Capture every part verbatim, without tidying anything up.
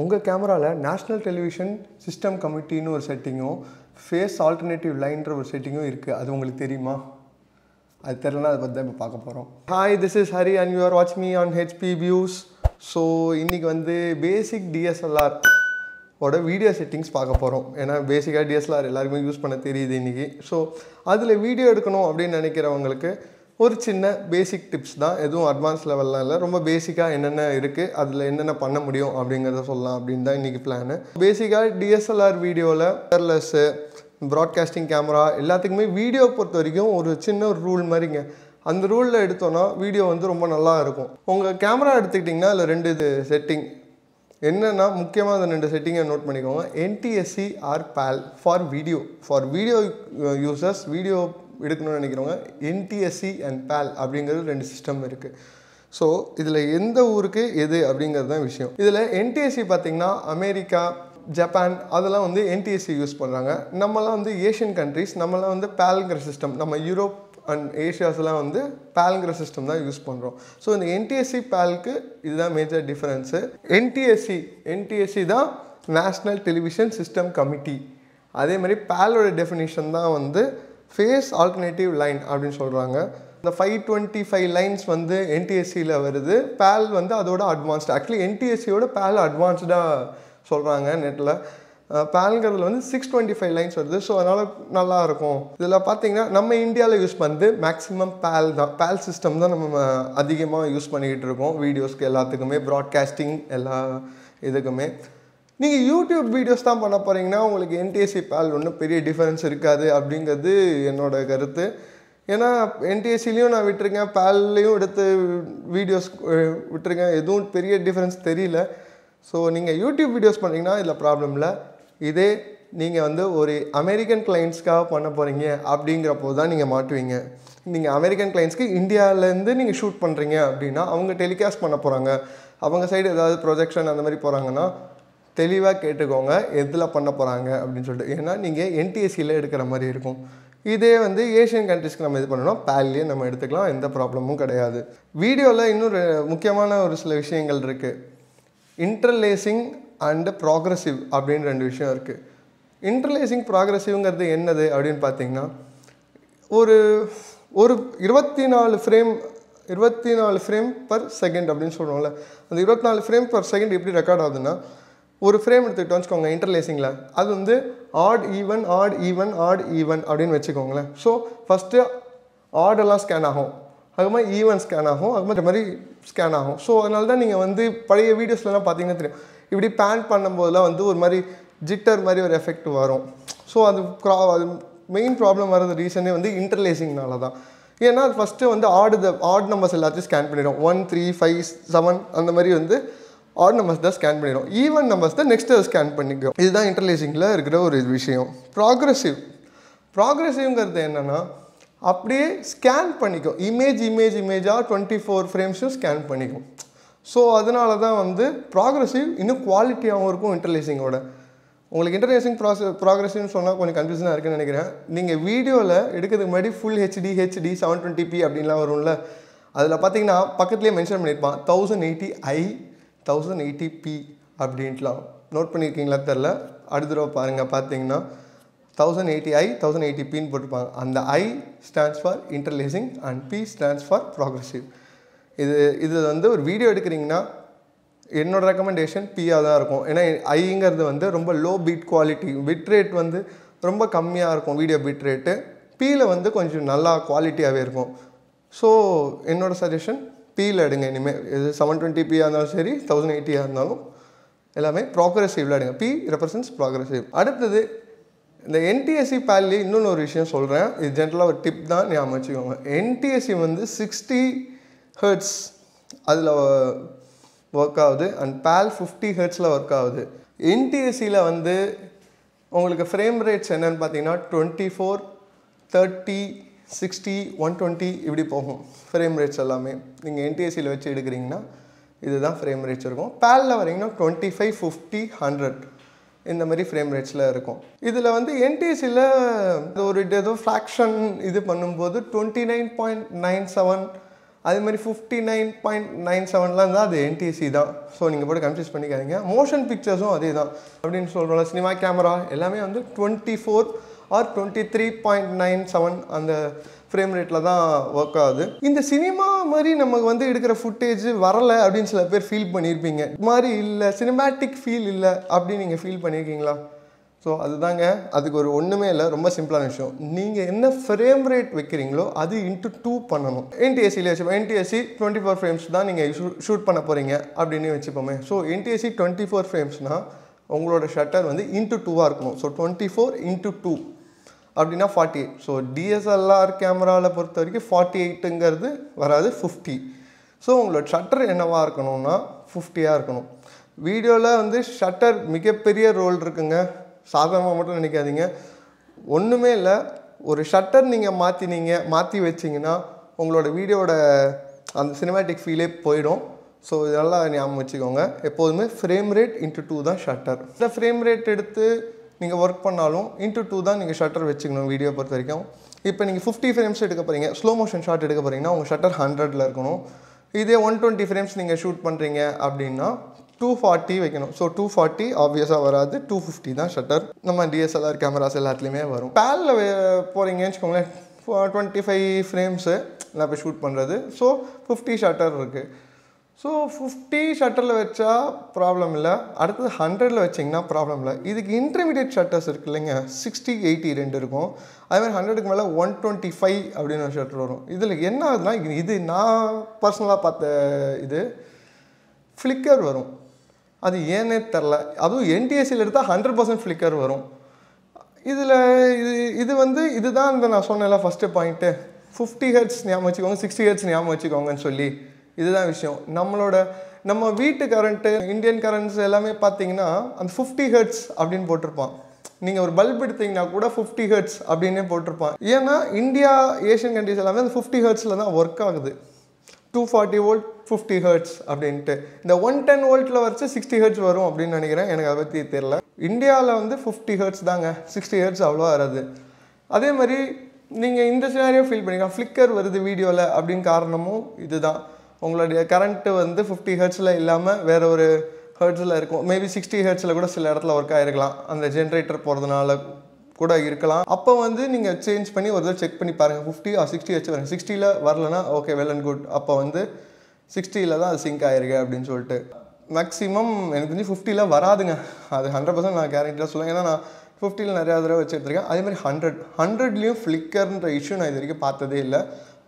உங்கள் கேமரால national television system கமிட்டின்னு ஒரு செட்டிங்கோ ஃபேஸ் ஆல்டர்னேட்டிவ் லைன்ற ஒரு செட்டிங்கோ இருக்கு அது உங்களுக்கு தெரியுமா அது தெரியலனா அத பத்தி இப்ப பார்க்க போறோம் Hi this is Hari and you are watching me on H P Views so இன்னைக்கு வந்து basic D S L R ஓட வீடியோ செட்டிங்ஸ் பார்க்க போறோம் ஏனா பேசிக்கா D S L R எல்லாரும் யூஸ் பண்ண தெரியுது இன்னைக்கு சோ அதுல வீடியோ எடுக்கணும் அப்படி நினைக்கிறவங்களுக்கு ஒரு சின்ன basic tips தான் எதுவும் advanced லெவல்ல இல்ல ரொம்ப பேசிக்கா என்னென்ன இருக்கு அதுல என்னென்ன பண்ண முடியும் அப்படிங்கறத சொல்லலாம் அப்படிதான் இன்னைக்கு பிளான் பேசிக்கா D S L R வீடியோல wireless broadcasting camera எல்லாத்துக்குமே வீடியோ பொறுத்த வரைக்கும் ஒரு சின்ன ரூல் மாதிரிங்க அந்த ரூல்ல எடுத்தோம்னா வீடியோ வந்து ரொம்ப நல்லா இருக்கும் உங்க கேமரா எடுத்துக்கிட்டீங்கன்னா இல்ல ரெண்டு செட்டிங் என்னன்னா முக்கியமா அந்த ரெண்டு செட்டிங்க நோட் பண்ணிக்கோங்க N T S C or P A L for video for video users video எடுக்கணும்னு நினைக்கிறவங்க N T S C and P A L அப்படிங்கறது ரெண்டு சிஸ்டம் இருக்கு சோ இதுல எந்த ஊருக்கு எது அப்படிங்கறது தான் விஷயம் இதுல N T S C பாத்தீங்கன்னா அமெரிக்கா ஜப்பான் அதெல்லாம் வந்து N T S C use பண்றாங்க நம்மலாம் வந்து ஏசியன் कंट्रीஸ் நம்மலாம் வந்து P A Lங்கற சிஸ்டம் நம்ம யூரோப் and ஏசியாஸ்லாம் வந்து P A Lங்கற சிஸ்டம் தான் யூஸ் பண்றோம் சோ இந்த N T S C P A Lக்கு இதுதான் major difference N T S C N T S C தான் நேஷனல் டெலிவிஷன் சிஸ்டம் கமிட்டி அதே மாதிரி P A L ஓட டெஃபினிஷன் தான் வந்து Face alternative line அப்படினு சொல்றாங்க இந்த five twenty-five lines வந்து N T S C ல வருது P A L வந்து அதோட advanced actually N T S C ஓட P A L அட்வான்ஸ்டா சொல்றாங்க நெட்ல P A L ங்கறதுல வந்து six twenty-five lines வருது சோ அதனால நல்லா இருக்கும் இதெல்லாம் இதெல்லாம் பாத்தீங்கன்னா நம்ம இந்தியால யூஸ் பண்ணது maximum P A L தான் P A L சிஸ்டம் தான் நம்ம அதிகமா யூஸ் பண்ணிட்டு இருக்கோம் வீடியோஸ்க்கு எல்லாத்துக்குமே broadcasting எல்லா இதுக்குமே நீங்க YouTube வீடியோஸ் தான் பண்ண போறீங்கன்னா உங்களுக்கு N T S C P A L ஒண்ணு பெரிய டிஃபரன்ஸ் இருக்காது அப்படிங்கிறது என்னோட கருத்து ஏனா N T S C லியும் நான் விட்டுருக்கேன் P A L லியும் எடுத்து வீடியோஸ் விட்டுருக்கேன் எதுவும் பெரிய டிஃபரன்ஸ் தெரியல சோ நீங்க YouTube வீடியோஸ் பண்றீங்கன்னா இதல ப்ராப்ளம் இல்ல இதே நீங்க வந்து ஒரு அமெரிக்கன் கிளையன்ட்ஸ்க்காக பண்ண போறீங்க அப்படிங்கறப்போ தான் நீங்க மாட்டுவீங்க நீங்க அமெரிக்கன் கிளையன்ட்ஸ்க்கு இந்தியால இருந்து நீங்க ஷூட் பண்றீங்க அப்படினா அவங்க டெலிகாஸ்ட் பண்ண போறாங்க அவங்க சைடு ஏதாவது ப்ரொஜெக்ஷன் அந்த மாதிரி போறாங்கன்னா தெளிவா கேட்டுக்கோங்க எதுல பண்ண போறாங்க அப்படினு சொல்லிட்டு ஏன்னா நீங்க N T S C ல எடுக்கிற மாதிரி இருக்கும் இதே வந்து ஏசியன் कंट्रीஸ்க்கு நம்ம இது பண்ணனும் P A L ல நம்ம எடுத்துக்கலாம் எந்த ப்ராப்ளமும் கிடையாது வீடியோல இன்னும் முக்கியமான ஒரு சில விஷயங்கள் இருக்கு இன்டர்லேசிங் and progressive அப்படின ரெண்டு விஷயம் இருக்கு இன்டர்லேசிங் progressiveங்கிறது என்னது அப்படினு பாத்தீங்கன்னா ஒரு ஒரு twenty-four frame twenty-four frame per second அப்படினு சொல்றோம்ல அந்த twenty-four frame per second எப்படி ரெக்கார்ட் ஆகுதுன்னா ஒரு frame எடுத்துட்டு வந்துக்கோங்க இன்டர்லேசிங்ல அது வந்து odd even odd even odd even அப்படினு வெச்சுக்கோங்க சோ ஃபர்ஸ்ட் odd எல்லாம் ஸ்கேன் ஆகும் அதுக்கு even ஸ்கேன் ஆகும் அதுக்கு மாதிரி ஸ்கேன் ஆகும் சோ அதனால தான் நீங்க வந்து பழைய வீடியோஸ்ல எல்லாம் பாத்தீங்கன்னா தெரியும் இப்படி pan பண்ணும்போதுல வந்து ஒரு மாதிரி ஜிட்டர் மாதிரி ஒரு எஃபெக்ட் வரும் சோ அது மெயின் ப்ராப்ளம் வரது ரீசனே வந்து இன்டர்லேசிங்னால தான் ஏன்னா ஃபர்ஸ்ட் வந்து odd odd numbers எல்லாத்தையும் ஸ்கேன் பண்ணிரும் one three five seven அந்த மாதிரி வந்து odd numbers தான் ஸ்கேன் பண்ணிரோம் even numbers தான் next ஸ்கேன் பண்ணிக்கோம் இதுதான் இன்டர்லேசிங்ல இருக்கிற ஒரு விஷயம் progressive progressiveங்கிறது என்னன்னா அப்படியே ஸ்கேன் பண்ணிக்கோம் இமேஜ் இமேஜ் இமேஜா twenty-four frames ஸ்கேன் பண்ணிக்கோம் சோ அதனால தான் வந்து progressive இன்னும் குவாலிட்டியாவும் இருக்கும் இன்டர்லேசிங்கோட உங்களுக்கு இன்டர்லேசிங் progressive னு சொன்னா கொஞ்சம் கன்ஃபியூஷனா இருக்குன்னு நினைக்கிறேன் நீங்க வீடியோல எடுக்கிறதுக்கு முன்னாடி full H D H D seven twenty p அப்படிலாம் வரும்ல அதுல பாத்தீங்கன்னா பக்கத்துலயே மென்ஷன் பண்ணிருப்பான் ten eighty i ten eighty p அப்படின்லாம் நோட் பண்ணிருக்கீங்களா தெரியல அடுத்துரோ பாருங்க பாத்தீங்கன்னா ten eighty i ten eighty p ன்னு போட்டுபாங்க அந்த i stands for interlacing and p stands for progressive இது இது வந்து ஒரு வீடியோ எடுக்கறீங்கன்னா என்னோட ரெக்கமெண்டேஷன் p ஆ தான் இருக்கும் ஏனா i ங்கிறது வந்து ரொம்ப low bit quality bit rate வந்து ரொம்ப கம்மியா இருக்கும் வீடியோ bit rate p ல வந்து கொஞ்சம் நல்லா குவாலிட்டியாவே இருக்கும் சோ என்னோட சஜஷன் P ல எடுங்க இனிமே seven twenty p ஆனாலும் சரி ten eighty ஆனாலும் எல்லாமே progressiveல எடுங்க P represents progressive அடுத்து இந்த N T S C P A L ல இன்னொரு ஒரு விஷயம் சொல்றேன் இது ஜெனரலா ஒரு டிப் தான் ஞாபகம் வச்சுக்கோங்க N T S C வந்து sixty hertz அதுல வர்க் ஆகுது and P A L fifty hertz ல வர்க் ஆகுது N T S C ல வந்து உங்களுக்கு frame rates என்னன்னு பாத்தீங்கன்னா twenty-four thirty sixty one twenty இப்படி போகும் frame rates எல்லாமே நீங்க N T S C ல வெச்சு எடுக்கறீங்கன்னா இதுதான் frame rates இருக்கும் P A L ல வரீங்கன்னா twenty-five fifty one hundred இந்த மாதிரி frame ratesல இருக்கும் இதுல வந்து N T S C ல ஒரு ஏதோ fraction இது பண்ணும்போது twenty-nine point nine seven fifty-nine point nine seven N T S C so you can confess motion pictures cinema camera twenty-four or twenty-three point nine seven and the frame rate work in the cinema mari namak vandu edukra footage varala appdin sila per feel pannirpinga mari illa cinematic feel illa appdi neenga feel pannirkingala so adudanga adukku oru onnume illa romba simple ah vishayam neenga enna frame rate vekkringalo adu into two pannanum N T S C la vechipom N T S C twenty-four frames da neenga shoot panna poringa appdinu vechipome so N T S C twenty-four frames na ungaloda shutter vandu into two ah irukum so twenty-four into two forty-eight. So D S L R camera forty-eight and fifty. So you shutter is fifty. In video la shutter mikaperiya roll irukanga sadhama mattum nenikadinga onnume illa oru shutter neenga maati neenga maati vechingina ungaloda video oda and cinematic feel poidum. So idalla niyam vechikonga eppovume frame rate into two da shutter the frame rate eduthu நீங்க work பண்ணாலும் into two தான் நீங்க shutter வெச்சிக்கணும் video பொறுத்த வரைக்கும் இப்போ நீங்க fifty frames எடுக்க போறீங்க ஸ்லோ motion ஷாட் எடுக்க போறீங்கன்னா உங்க ஷட்டர் one hundred ல இருக்கணும் இதே one twenty frames நீங்க ஷூட் பண்றீங்க அப்படினா two forty வைக்கணும் so two forty obviously வராது two fifty தான் ஷட்டர் நம்ம D S L R cameras எல்லாத்துலயுமே வரும் P A L ல போறீங்கன்னு சொல்லுங்க twenty-five frames நான் இப்ப ஷூட் பண்றது so fifty ஷட்டர் இருக்கு so fifty shutter la vecha problem illa adutha one hundred la vechina problem illa idhukku intermediate shutters irukkulenga sixty eighty rendu irukum adha one hundred ku mela one twenty-five abdina shutter varum idhula enna adna idhu na personally paatha idhu flicker varum adhu yene therla adu N T S C la edutha one hundred percent flicker varum idhula idhu vandu idhu dhaan andha na sonna la first point fifty hertz niyam vechikonga sixty hertz niyam vechikonga nu solli This is the issue. Our wheat current, Indian currents, fifty hertz. You have a bulb, fifty hertz. In India, Asian countries, fifty hertz work. two forty volt, fifty hertz. The one ten volt, sixty hertz. In India, fifty hertz, sixty hertz. If you feel this scenario, flicker in the video, your current is fifty hertz, or maybe sixty hertz, and the generator is change check fifty or sixty hertz. sixty okay, well and good. Then sixty is sync. Maximum fifty is one hundred percent fifty la nariya adra vechirukken adhe mari one hundred liyum flicker ndra issue na idhirike paathathe illa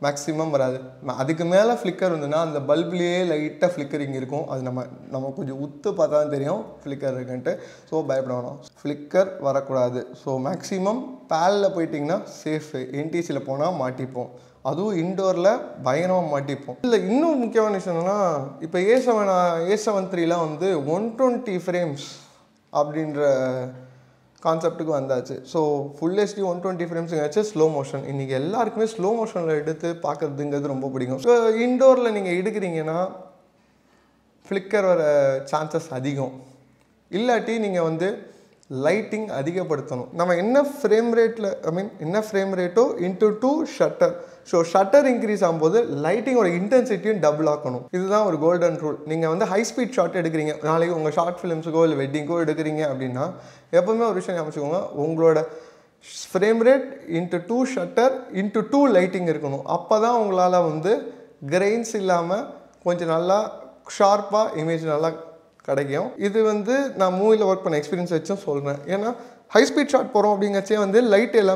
maximum varadhu adukku mela flicker undna andha bulb liye light flickering irukum adu nama nama konja uttu paatha dhan theriyum flicker irukante so bayapadanum flicker varakoodadhu so maximum P A L la poitingna safe N T S C la pona maatipom adu indoor la bayanam maatipom illa innu mukkiyana issue na ipo A seven A seventy-three la undu one twenty frames abindra concept ku vandachu so full H D one twenty frames ingachu slow motion innikku ellarkume slow motion la eduthu paakradungadhu romba pidikum so indoor la neenga edukringa na flicker vara chances adhigam illati neenga vandu lighting adhigapaduthanum nama enna frame rate la I mean enna frame rate o into two shutter so shutter increase agumbodhu lighting oda intensity double aakanum idhu dhaan or golden rule neenga vandu high speed shot edukringa naalaiku unga short films ko illa wedding ko edukringa appadina epovume oru vishayam namachikonga ungaloda frame rate into two shutter into two lighting irukanum appo dhaan ungalaala vandu grains illama konja nalla sharp ah image nalla This is the work experience in high speed shot, the light is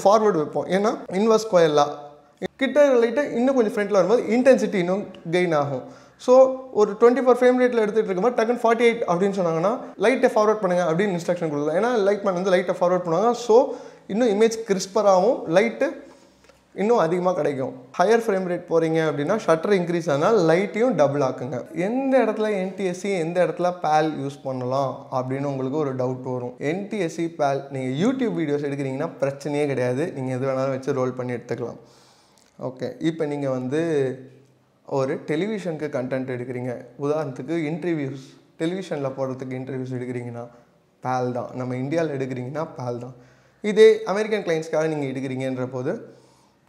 forward. Inverse coil. The intensity gain. So, twenty-four frame rate, forty-eight light forward. Light forward. So, image is crisper. Light இன்னோ அதிகமா கிடைக்கும் higher frame rate போறீங்க அப்படினா shutter increase ஆனா லைட்டையும் double ஆக்குங்க எந்த இடத்துல N T S C எந்த இடத்துல P A L யூஸ் பண்ணலாம் அப்படினு உங்களுக்கு ஒரு டவுட் வரும் N T S C P A L நீங்க YouTube வீடியோஸ் எடுக்கறீங்கன்னா பிரச்சனையே கிடையாது நீங்க எது வேணாலும் வெச்சு ரோல் பண்ணி எடுத்துக்கலாம் ஓகே இப்போ நீங்க வந்து ஒரு டெலிவிஷனுக்கு கண்டென்ட் எடுக்கறீங்க உதாரணத்துக்கு இன்டர்வியூஸ் டெலிவிஷன்ல போடுறதுக்கு இன்டர்வியூஸ் எடுக்கறீங்கன்னா P A L தான் நம்ம இந்தியால எடுக்கறீங்கன்னா P A L தான் இதே அமெரிக்கன் கிளையன்ட்ஸ்காக நீங்க எடுக்கறீங்கன்றப்போ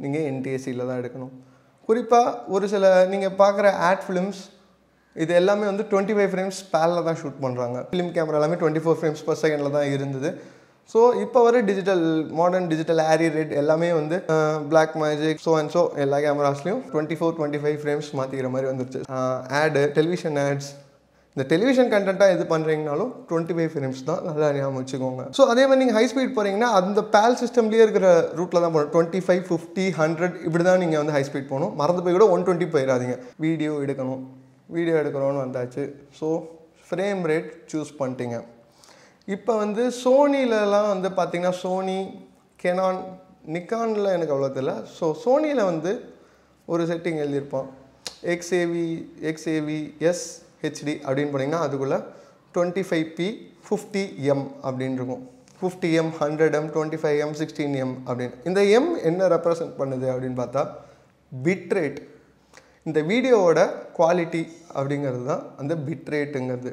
You can use N T S C. குறிப்பா ஒரு சில நீங்க பார்க்குற ad films இது எல்லாமே வந்து twenty-five frames P A L ல தான் ஷூட் பண்றாங்க. Film camera எல்லாமே twenty-four frames per second ல தான் இருந்துது. So இப்போ வர digital modern digital ARRI RED எல்லாமே வந்து black magic so and so எல்லா கேமராஸ்லயும் twenty-four twenty-five frames மாத்திக்கிற மாதிரி வந்துருச்சு. Ad television ads The television content is twenty-five frames. So, if you high speed, the P A L system route twenty-five, fifty, one hundred. High speed. one twenty. Video edukano. Video edukano. So, frame rate choose. Now, Sony, Sony, Canon, Nikon. So, Sony is a setting. X A V, X A V, S. H D twenty-five P, fifty M fifty M, one hundred M, twenty-five M, sixteen M. In the M, what represents the bit rate. In the video quality and the bit rate. That's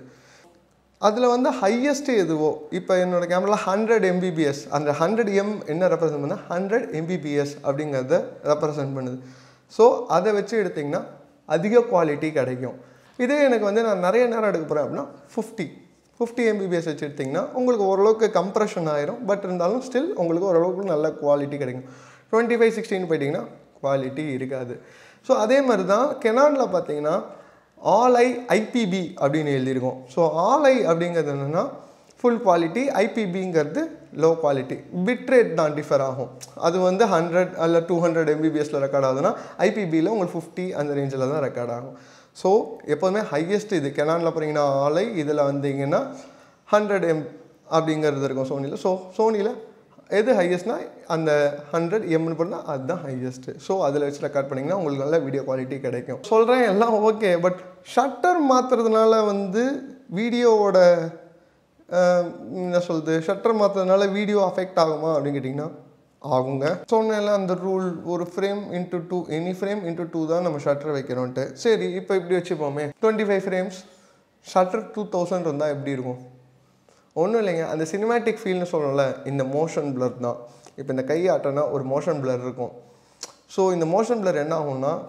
the highest. Now, the camera one hundred M B P S. And the one hundred M, what represents one hundred M B P S represents. So, that's the quality. This is fifty M B P S உங்களுக்கு compression but still உங்களுக்கு quality twenty-five sixteen quality இருக்காது so அதே மாதிரி தான் Canon all eye I P B so all eye full quality I P B low quality bit rate தான் differ ஆகும் அது வந்து one hundred or two hundred M B P S ல record ஆகுதுனா I P B ல உங்களுக்கு fifty அந்த ரேஞ்சில தான் ரெக்கார்ட் ஆகும். So, the highest is Canon, one hundred M. So, Sony is the highest, and one hundred M is the highest. So, that's why you will get video quality. I'm saying okay, but shutter is video shutter video affect So, the rule is frame into two, any frame into two, we shutter. Now, twenty-five frames, shutter two thousand. The cinematic field is in the motion blur. Now, the motion blur. So, in the motion blur,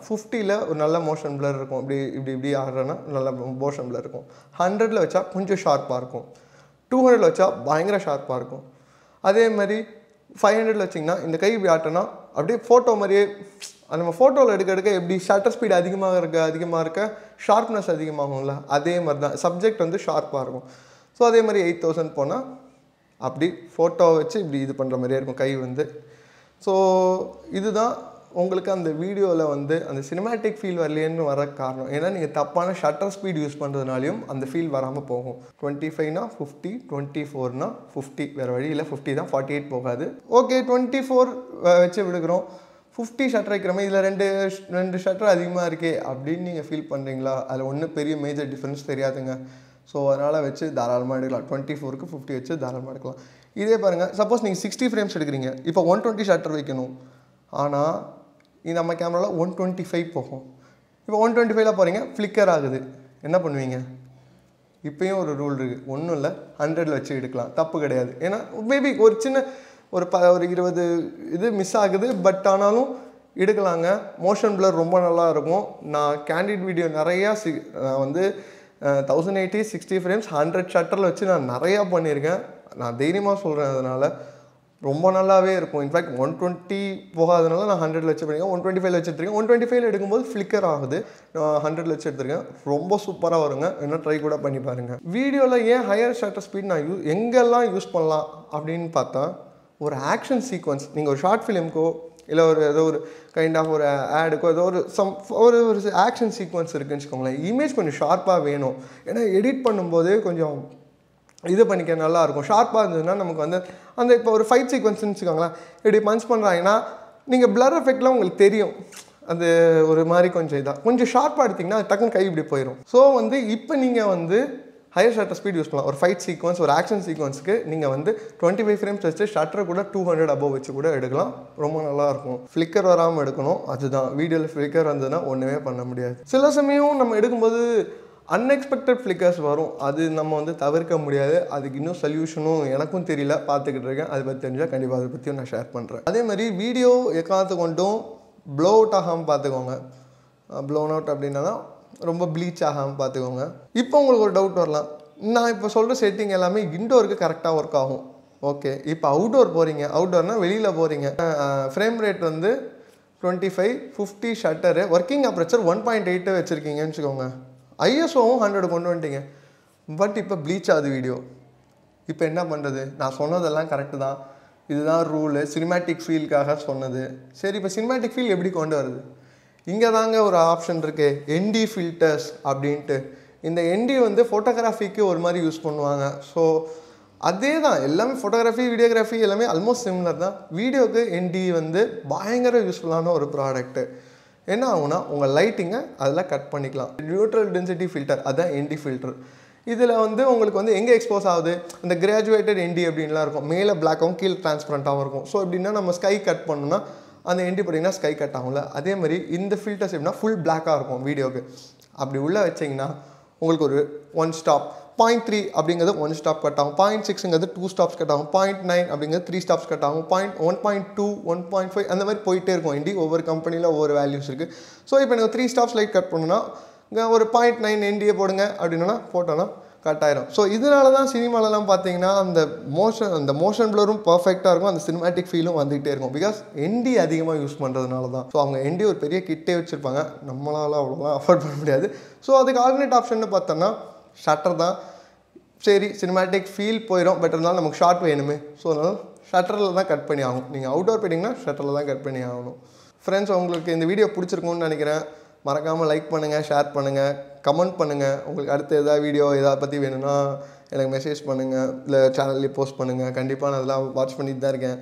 fifty is a motion blur. one hundred is a sharp. two hundred is a sharp. That's five hundred லட்சினா இந்த கை இப்படி ஆட்டனா அப்படியே photo மாதிரியே நம்ம போட்டோல எடுக்க எடுக்க எப்படி shutter speed அதிகமா இருக்க அதிகமா இருக்க ஷார்ப்னஸ் அதிகமாகும்ல அதே மாதிரி தான் சப்ஜெக்ட் வந்து ஷார்ப்பா இருக்கும் சோ அதே மாதிரி eight thousand போனா அப்படி போட்டோ வெச்சு இப்படி இது பண்ற மாதிரியே இருக்கும் கை வந்து சோ இதுதான் உங்களுக்கு அந்த வீடியோல வந்து அந்த cinematic feel வரலன்னு வர காரணம் ஏன்னா நீங்க தப்பான ஷட்டர் ஸ்பீட் யூஸ் பண்றதனாலயும் அந்த feel வராம போகும் twenty-five na fifty, twenty-four na fifty வேற வழி இல்ல fifty தான் forty-eight போகாது ஓகே twenty-four வெச்சு விடுறோம் fifty ஷட்டர் வைக்கிறோம் இதுல ரெண்டு ரெண்டு ஷட்டர் அதிகமா இருக்கே அப்படி நீங்க ஃபீல் பண்றீங்களா அதுல ஒண்ணு பெரிய மேஜர் டிஃபரன்ஸ் தெரியாதுங்க சோ அதனால வெச்சு தாராளமா எடுக்கலாம் twenty-four க்கு fifty வெச்சு தாராளமா எடுக்கலாம் இதே பாருங்க சப்போஸ் நீங்க sixty frames எடுக்குறீங்க இப்போ one twenty ஷட்டர் வைக்கணும் ஆனா இந்த நம்ம கேமரால one twenty-five போகும் இப்போ one twenty-five ல போறீங்க flicker ஆகுது என்ன பண்ணுவீங்க இப்பயும் ஒரு ரூல் இருக்கு ஒண்ணும் இல்ல one hundred ல வெச்சு எடுக்கலாம் தப்பு கிடையாது ஏனா மேபி ஒரு சின்ன ஒரு twenty இது மிஸ் ஆகுது பட் ஆனாலும் எடுக்கலாம்ங்க மோஷன் blur ரொம்ப நல்லா இருக்கும் நான் candid வீடியோ நிறைய வந்து ten eighty sixty frames one hundred ஷட்டர்ல வெச்சு நான் நிறைய பண்ணிருக்கேன் நான் தைரியமா சொல்றேன் அதனால ரொம்ப நல்லாவே இருக்கும் in fact one twenty போகாதனால நான் one hundred ல வெச்சிருக்கேன் one twenty-five ல வெச்சிருக்கேன் one twenty-five ல எடுக்கும்போது flicker ஆகுது நான் one hundred ல வெச்சிருக்கேன் ரொம்ப சூப்பரா வருங்க என்ன ட்ரை கூட பண்ணி பாருங்க வீடியோல ஏன் ஹையர் ஷட்டர் ஸ்பீட் நான் எங்கெல்லாம் யூஸ் பண்ணலாம் அப்படினு பார்த்தா ஒரு ஆக்ஷன் சீக்வென்ஸ் நீங்க ஒரு ஷார்ட் ஃபிலிம்க்கோ இல்ல ஒரு ஏதோ ஒரு கைண்ட் ஆஃப் ஒரு ஆட்க்கோ ஏதோ ஒரு some ஒரு ஒரு ஆக்ஷன் சீக்வென்ஸ் இருக்குன்னு சொல்லுங்களே இமேஜ் கொஞ்சம் ஷார்ப்பா வேணும் ஏனா எடிட் பண்ணும்போது கொஞ்சம் இது பண்ணிக்க நல்லா இருக்கும் ஷார்ப்பா இருந்துனா நமக்கு வந்து அந்த இப்ப ஒரு ஃபைட் சீக்வென்ஸ்னு வெச்சுக்கங்களா இப்படி பஞ்ச் பண்றாங்கனா நீங்க blur effectலாம் உங்களுக்கு தெரியும் அந்த ஒரு மாதிரி கொஞ்சம் இதா கொஞ்சம் ஷார்ப்பா எடுத்தீங்கனா டக்குன்னு கை இப்படி போயிடும் சோ வந்து இப்போ நீங்க வந்து ஹையர் ஷட்டர் ஸ்பீட் யூஸ் பண்ணலாம் ஒரு ஃபைட் சீக்வென்ஸ் ஒரு ஆக்ஷன் சீக்வென்ஸ்க்கு நீங்க வந்து twenty-five frames வெச்சு ஷட்டர் கூட two hundred above வெச்சு கூட எடுக்கலாம் ரொம்ப நல்லா இருக்கும் flicker வராம எடுக்கணும் அதுதான் வீடியோல flicker வந்தனா ஒண்ணுமே பண்ண முடியாது சில சமயம் நம்ம எடுக்கும்போது unexpected flickers வரும் அது நம்ம வந்து தவிர்க்க முடியாது அதுக்கு இன்னும் சொல்யூஷனும் எனக்கும் தெரியல பாத்துக்கிட்டு இருக்கேன் அது பத்தி தெரிஞ்சா கண்டிப்பா அத பத்தியும் நான் ஷேர் பண்றேன் அதே மாதிரி வீடியோ ஏகாத்து கொண்டும் blowout ஆகாம பாத்துக்கோங்க blown out அப்படினானா ரொம்ப ப்ளீச் ஆகாம பாத்துக்கோங்க இப்போ உங்களுக்கு ஒரு டவுட் வரலாம் நான் இப்போ சொல்ற செட்டிங் எல்லாமே இன்டோருக்கு கரெக்ட்டா வர்க் ஆகும் ஓகே இப்போ அவுட்டோர் போறீங்க அவுட்டோர்னா வெளியில போறீங்க ஃப்ரேம் ரேட் வந்து twenty-five fifty shutter working aperture one point eight வெச்சிருக்கீங்கன்னு சொல்லுங்க I S O one hundred கொண்டு வந்துட்டீங்க பட் இப்போ ப்ளீச் ஆது வீடியோ இப்போ என்ன பண்றது நான் சொன்னதெல்லாம் கரெக்ட் தான் இதுதான் ரூல் சினிமேடிக் ஃபீல்காக சொன்னது சரி இப்போ சினிமேடிக் ஃபீல் எப்படி கொண்டு வருது இங்க தாங்க ஒரு ஆப்ஷன் இருக்கு N D filters அப்படினு இந்த N D வந்து போட்டோகிராஃபிக்கு ஒரு மாதிரி யூஸ் பண்ணுவாங்க சோ அதேதான் எல்லாமே போட்டோகிராஃபி வீடியோகிராஃபி எல்லாமே ஆல்மோஸ்ட் சிமிலர் தான் வீடியோக்கு N D வந்து பயங்கர யூஸ்புல்லான ஒரு ப்ராடக்ட் என்ன ஆகும்னா உங்க லைட்டிங்க அதல கட் பண்ணிக்கலாம் நியூட்ரல் டென்சிட்டி ஃபில்டர் அதான் N D ஃபில்டர் இதுல வந்து உங்களுக்கு வந்து எங்க எக்ஸ்போஸ் ஆகுது அந்த கிராஜுவேட்டட் N D அப்படினா இருக்கும் மேலே black-ஆவும் கீழ ட்ரான்ஸ்பரண்டாவும் இருக்கும் சோ அப்படினா நம்ம ஸ்கை கட் பண்ணனும்னா அந்த N D போடினா ஸ்கை கட் ஆகும்ல அதே மாதிரி இந்த ஃபில்டர்ஸ் எப்படினா full black-ஆ இருக்கும் வீடியோக்கு அப்படி உள்ள வெச்சீங்கனா உங்களுக்கு ஒரு one stop zero point three அப்படிங்கறது one stop கட் ஆகும் zero point six ங்கறது two stops கட் ஆகும் zero point nine அப்படிங்கறது three stops கட் ஆகும் one point two one point five அந்த மாதிரி போயிட்டே இருக்கும் N D ஒவ்வொரு கம்பெனில ஒவ்வொரு வேல்யூஸ் இருக்கு சோ இப்போ எனக்கு three stops லைட் கட் பண்ணனும்னா ஒரு zero point nine N D போடுங்க அப்படினா போட்டோனா கட் ஆயிடும் சோ இதனால தான் சினிமால எல்லாம் பாத்தீங்கன்னா அந்த மோஷன் அந்த மோஷன் blurரும் பெர்ஃபெக்ட்டா இருக்கும் அந்த சினிமேடிக் ஃபீலும் வந்துட்டே இருக்கும் because N D அதிகமா யூஸ் பண்றதனால தான் சோ அவங்க N D ஒரு பெரிய கிட்டே வச்சிருப்பாங்க நம்மளால அவ்வளவு அஃபோர்ட் பண்ண முடியாது சோ அதுக்கு ஆல்டர்னேட் ஆப்ஷன் பார்த்தா ஷட்டர் தான் சரி சினிமேடிக் ஃபீல் போயிடும் பட் இருந்தாலும் நமக்கு ஷார்ட் வேணுமே சோ ஷட்டர்ல தான் கட் பண்ணி ஆகும் நீங்க அவுட்டோர் போய்டிங்கனா ஷட்டர்ல தான் கட் பண்ணி ஆகணும் फ्रेंड्स உங்களுக்கு இந்த வீடியோ பிடிச்சிருக்கும்னு நினைக்கிறேன் மறக்காம லைக் பண்ணுங்க ஷேர் பண்ணுங்க கமெண்ட் பண்ணுங்க உங்களுக்கு அடுத்து ஏதாவது வீடியோ ஏதாவது பத்தி வேணும்னா எனக்கு மெசேஜ் பண்ணுங்க இல்ல சேனல்ல போஸ்ட் பண்ணுங்க கண்டிப்பா நான் அதெல்லாம் வாட்ச் பண்ணிட்டு தான் இருக்கேன்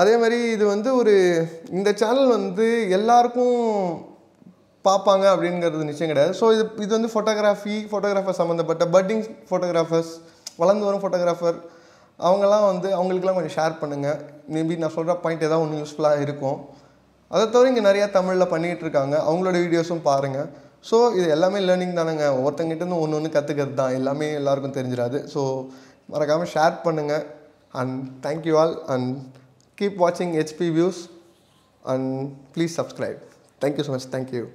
அதே மாதிரி இது வந்து ஒரு இந்த சேனல் வந்து எல்லாருக்கும் பாப்பாங்க அப்படிங்கிறது நிச்சயம் கிடையாது சோ இது இது வந்து போட்டோகிராஃபி போட்டோகிராஃபர் சம்பந்தப்பட்ட பட்டிங் போட்டோகிராஃபர்ஸ் வளர்ந்து வரும் போட்டோகிராஃபர் அவங்கலாம் வந்து அவங்களுக்குலாம் கொஞ்சம் ஷேர் பண்ணுங்க மேபி நான் சொல்ற பாயிண்ட் ஏதாவது உங்களுக்கு யூஸ்புல்லா இருக்கும் அத தவிர இங்க நிறைய தமிழ்ல பண்ணிட்டு இருக்காங்க அவங்களோட வீடியோஸும் பாருங்க சோ இது எல்லாமே லேர்னிங் தானங்க ஒவ்வொருத்தங்க கிட்ட இருந்து ஒவ்வொன்னு கத்துக்கிறது தான் எல்லாமே எல்லாருக்கும் தெரிஞ்சிராது சோ மறக்காம ஷேர் பண்ணுங்க and thank you all and keep watching H P Views and please subscribe thank you so much thank you